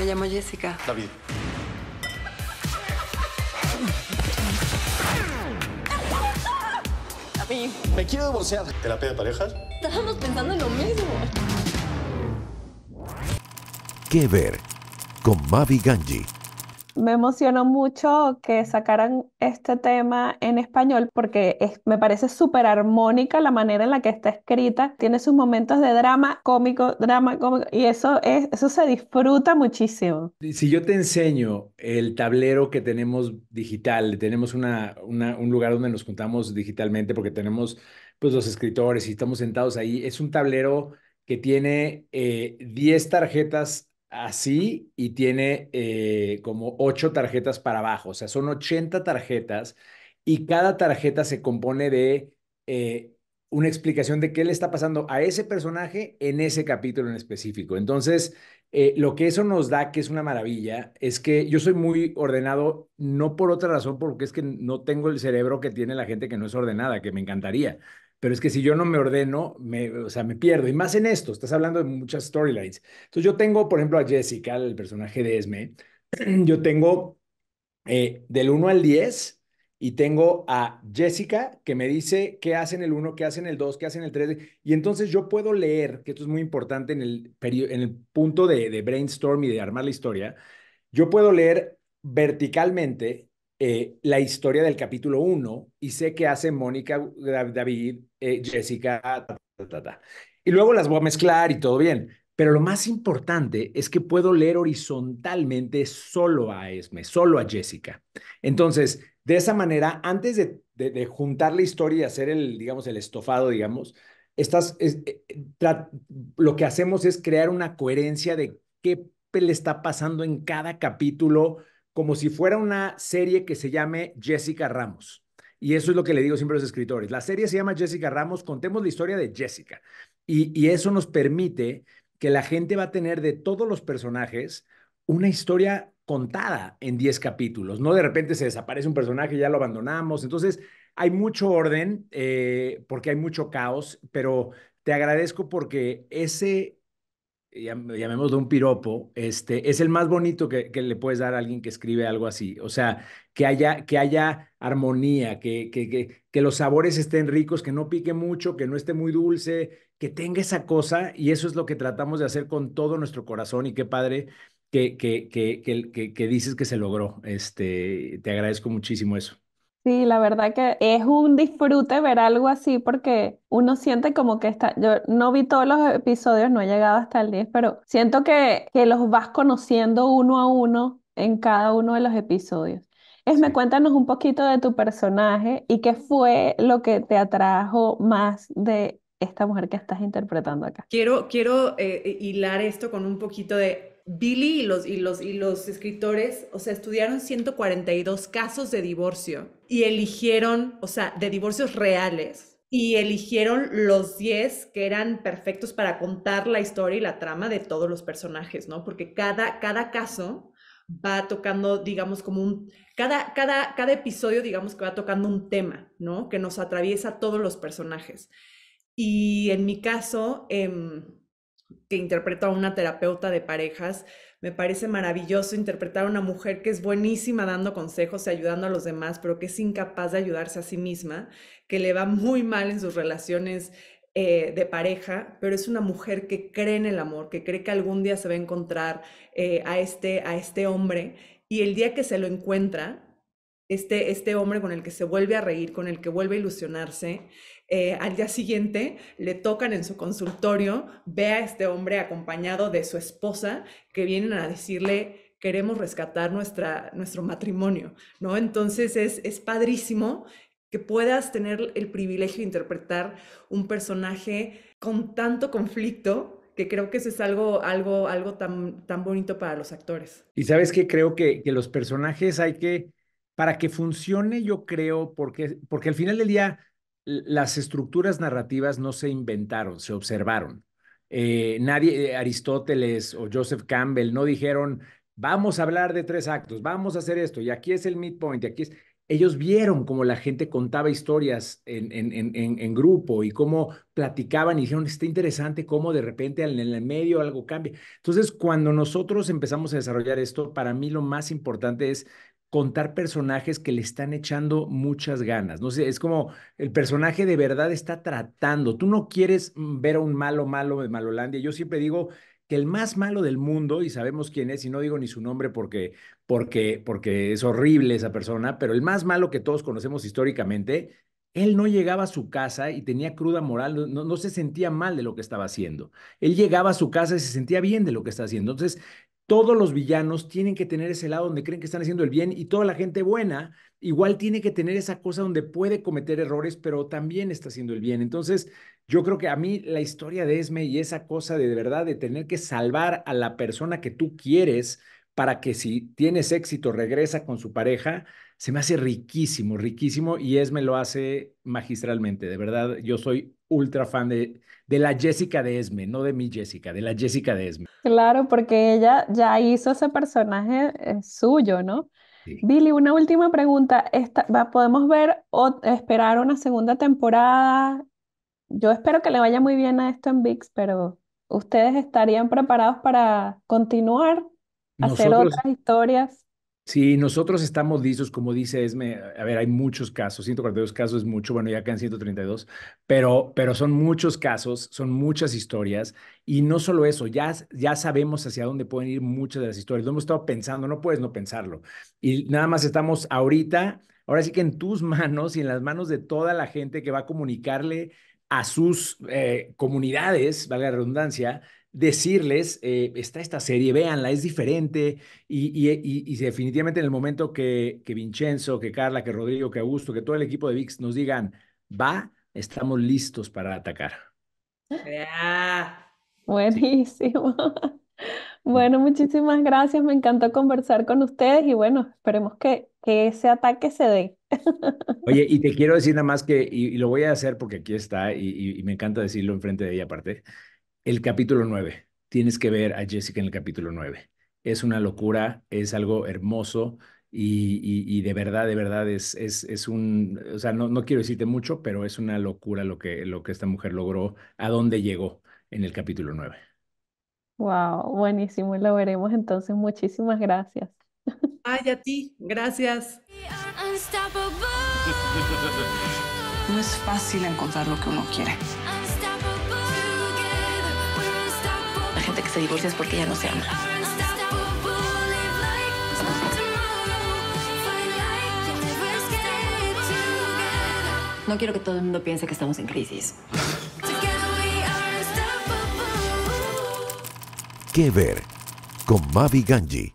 Me llamo Jessica. David. David. Me quiero divorciar. ¿Terapia de parejas? Estábamos pensando en lo mismo. ¿Qué ver? Con Mavi Ganji. Me emocionó mucho que sacaran este tema en español porque me parece súper armónica la manera en la que está escrita. Tiene sus momentos de drama cómico, y eso se disfruta muchísimo. Si yo te enseño el tablero que tenemos digital, tenemos un lugar donde nos juntamos digitalmente porque tenemos pues, los escritores y estamos sentados ahí, es un tablero que tiene 10 tarjetas así y tiene como 8 tarjetas para abajo. O sea, son 80 tarjetas y cada tarjeta se compone de una explicación de qué le está pasando a ese personaje en ese capítulo en específico. Entonces, lo que eso nos da, que es una maravilla, es que yo soy muy ordenado, no por otra razón, porque es que no tengo el cerebro que tiene la gente que no es ordenada, que me encantaría. Pero es que si yo no me ordeno, o sea, me pierdo. Y más en esto, estás hablando de muchas storylines. Entonces yo tengo, por ejemplo, a Jessica, el personaje de Esme. Yo tengo del 1 al 10 y tengo a Jessica que me dice qué hace en el 1, qué hace en el 2, qué hace en el 3. Y entonces yo puedo leer, que esto es muy importante en el punto de brainstorm y de armar la historia, yo puedo leer verticalmente la historia del capítulo 1 y sé qué hace Mónica, David, Jessica, y luego las voy a mezclar y todo bien. Pero lo más importante es que puedo leer horizontalmente solo a Esme, solo a Jessica. Entonces, de esa manera, antes de juntar la historia y hacer el estofado, lo que hacemos es crear una coherencia de qué le está pasando en cada capítulo, como si fuera una serie que se llame Jessica Ramos. Y eso es lo que le digo siempre a los escritores. La serie se llama Jessica Ramos, contemos la historia de Jessica. Y eso nos permite que la gente va a tener de todos los personajes una historia contada en 10 capítulos. No de repente se desaparece un personaje y ya lo abandonamos. Entonces hay mucho orden porque hay mucho caos, pero te agradezco porque ese... llamémoslo un piropo, es el más bonito que le puedes dar a alguien que escribe algo así. O sea, que haya armonía, que los sabores estén ricos, que no pique mucho, que no esté muy dulce, que tenga esa cosa, y eso es lo que tratamos de hacer con todo nuestro corazón, y qué padre que dices que se logró. Te agradezco muchísimo eso. Sí, la verdad que es un disfrute ver algo así porque uno siente como que está... Yo no vi todos los episodios, no he llegado hasta el 10, pero siento que los vas conociendo uno a uno en cada uno de los episodios. Esme, sí. Cuéntanos un poquito de tu personaje y qué fue lo que te atrajo más de esta mujer que estás interpretando acá. Quiero hilar esto con un poquito de... Billy y los escritores, o sea, estudiaron 142 casos de divorcio y eligieron, o sea, de divorcios reales, y eligieron los 10 que eran perfectos para contar la historia y la trama de todos los personajes, ¿no? Porque cada caso va tocando, digamos, como cada episodio, digamos, que va tocando un tema, ¿no? Que nos atraviesa a todos los personajes. Y en mi caso... que interpreto a una terapeuta de parejas, me parece maravilloso interpretar a una mujer que es buenísima dando consejos y ayudando a los demás, pero que es incapaz de ayudarse a sí misma, que le va muy mal en sus relaciones de pareja, pero es una mujer que cree en el amor, que cree que algún día se va a encontrar a este hombre, y el día que se lo encuentra, este hombre con el que se vuelve a reír, con el que vuelve a ilusionarse, al día siguiente le tocan en su consultorio, ve a este hombre acompañado de su esposa, que vienen a decirle, queremos rescatar nuestro matrimonio, ¿no? Entonces es padrísimo que puedas tener el privilegio de interpretar un personaje con tanto conflicto, que creo que eso es algo tan bonito para los actores. Y ¿sabes qué? Creo que los personajes hay que... Para que funcione, yo creo, porque al final del día las estructuras narrativas no se inventaron, se observaron. Aristóteles o Joseph Campbell no dijeron, vamos a hablar de 3 actos, vamos a hacer esto, y aquí es el midpoint, y aquí es... ellos vieron cómo la gente contaba historias en grupo y cómo platicaban y dijeron, está interesante cómo de repente en el medio algo cambia. Entonces, cuando nosotros empezamos a desarrollar esto, para mí lo más importante es contar personajes que le están echando muchas ganas. No sé, es como el personaje de verdad está tratando. Tú no quieres ver a un malo de Malolandia. Yo siempre digo que el más malo del mundo, y sabemos quién es, y no digo ni su nombre porque es horrible esa persona, pero el más malo que todos conocemos históricamente, él no llegaba a su casa y tenía cruda moral, no se sentía mal de lo que estaba haciendo. Él llegaba a su casa y se sentía bien de lo que está haciendo. Entonces, todos los villanos tienen que tener ese lado donde creen que están haciendo el bien, y toda la gente buena igual tiene que tener esa cosa donde puede cometer errores, pero también está haciendo el bien. Entonces, yo creo que a mí la historia de Esme y esa cosa de verdad de tener que salvar a la persona que tú quieres para que si tienes éxito regresa con su pareja, se me hace riquísimo, riquísimo, y Esme lo hace magistralmente. De verdad, yo soy ultra fan de la Jessica de Esme, no de mi Jessica, de la Jessica de Esme. Claro, porque ella ya hizo ese personaje suyo, ¿no? Sí. Billy, una última pregunta. ¿Podemos ver o esperar una segunda temporada? Yo espero que le vaya muy bien a esto en VIX, pero ¿ustedes estarían preparados para continuar, hacer otras historias? Sí, nosotros estamos listos, como dice Esme, a ver, hay muchos casos, 142 casos es mucho, bueno, ya quedan 132, pero son muchos casos, son muchas historias, y no solo eso, ya sabemos hacia dónde pueden ir muchas de las historias, lo hemos estado pensando, no puedes no pensarlo, y nada más estamos ahorita, ahora sí que en tus manos y en las manos de toda la gente que va a comunicarle a sus comunidades, valga la redundancia, decirles, está esta serie, véanla, es diferente, y definitivamente en el momento que Vincenzo, que Carla, que Rodrigo, que Augusto, que todo el equipo de VIX nos digan, va, estamos listos para atacar. Buenísimo. Bueno, muchísimas gracias, me encantó conversar con ustedes y bueno, esperemos que ese ataque se dé. Oye, y te quiero decir nada más que, y lo voy a hacer porque aquí está, y me encanta decirlo enfrente de ella aparte, el capítulo 9, tienes que ver a Jessica en el capítulo 9. Es una locura, es algo hermoso y de verdad es un, o sea, no quiero decirte mucho, pero es una locura lo que esta mujer logró, a dónde llegó en el capítulo 9. Wow, buenísimo, lo veremos entonces, muchísimas gracias. Ay, a ti, gracias. No es fácil encontrar lo que uno quiere. Que se divorcia porque ya no se ama. No quiero que todo el mundo piense que estamos en crisis. ¿Qué ver? Con Mavi Ganji.